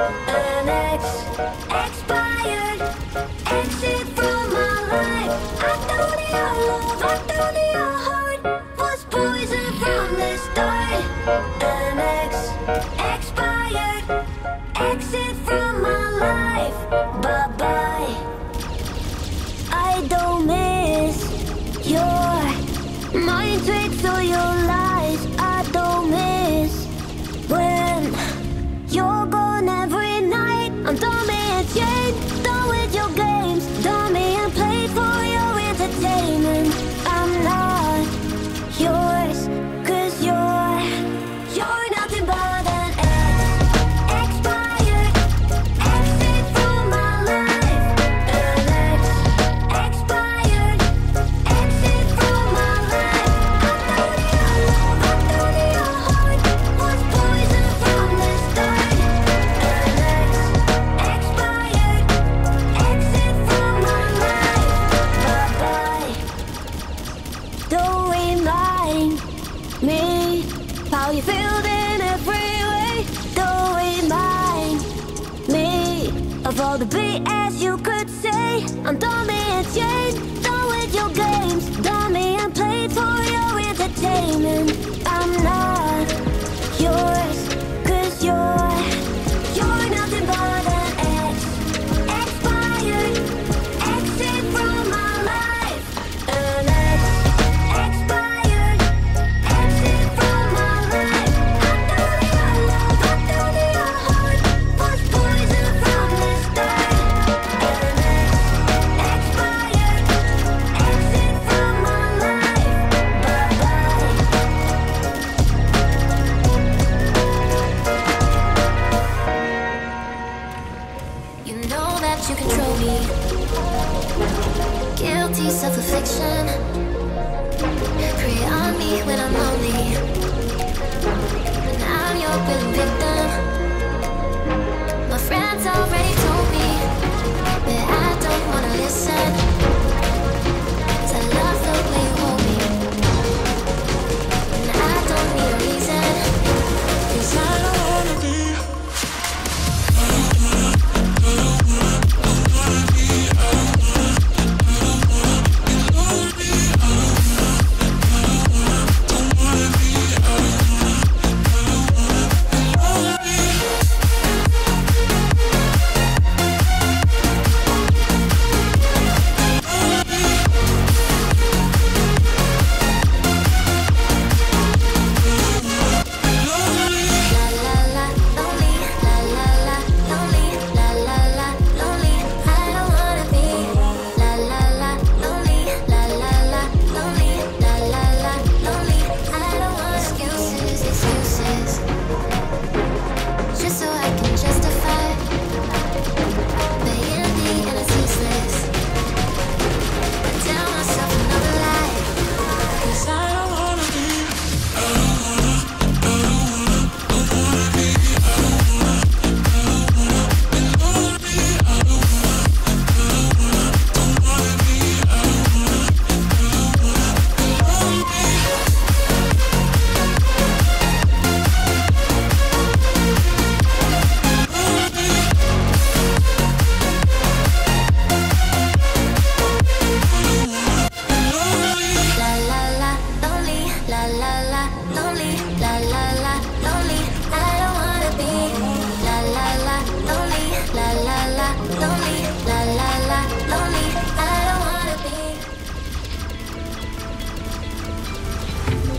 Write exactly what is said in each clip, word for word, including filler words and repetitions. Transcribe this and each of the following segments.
an ex, expired, exit from my life. I thought your love, I thought your heart was poison from the start. An ex, expired, exit from my life. Bye bye. I don't miss your mind tricks or your lies. I don't miss when you're gone every night. I'm dumb and chained, done with your games, dummy and play for your entertainment. I'm not yours, cause you're, you're nothing but an ex, expired, exit from my life. An ex, expired, exit from my life. I thought your love, I thought your heart was poison from the start. An ex, expired, exit from my life. Bye bye. Don't remind me how you feel in every way. Don't remind me of all the B S you could say. I'm dumb and chained, done with your games, dummy and played for your entertainment. I'm not yours, cause you're, you're nothing but an ex, expired, exit from my life. An ex, expired, exit from my life. I thought your love, I thought your heart was poison from the start. An ex, expired, exit from my life. Bye bye. You know that you control me. Guilty self-affliction. Prey on me when I'm lonely. And I'm your willing victim. My friends already told me that I don't wanna listen. 'Cause I love the way you hold me. And I don't need a reason. 'Cause I don't wanna be.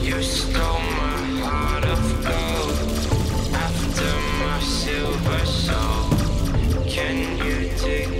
You stole my heart of gold after my silver soul. Can you dig?